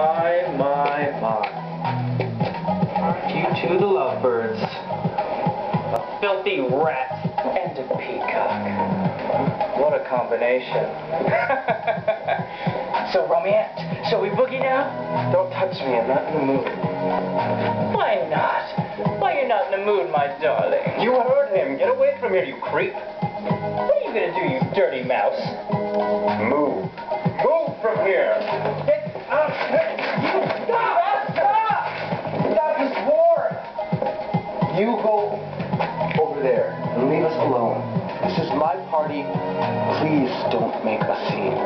My. You two, the lovebirds. A filthy rat and a peacock. What a combination. So, Romeette, shall we boogie now? Don't touch me, I'm not in the mood. Why not? Why you're not in the mood, my darling? You heard him. Get away from here, you creep. What are you gonna do, you dirty mouse? Move. Move from here! Get out! You stop! Stop! Stop this war! You go over there and leave us alone. This is my party. Please don't make a scene.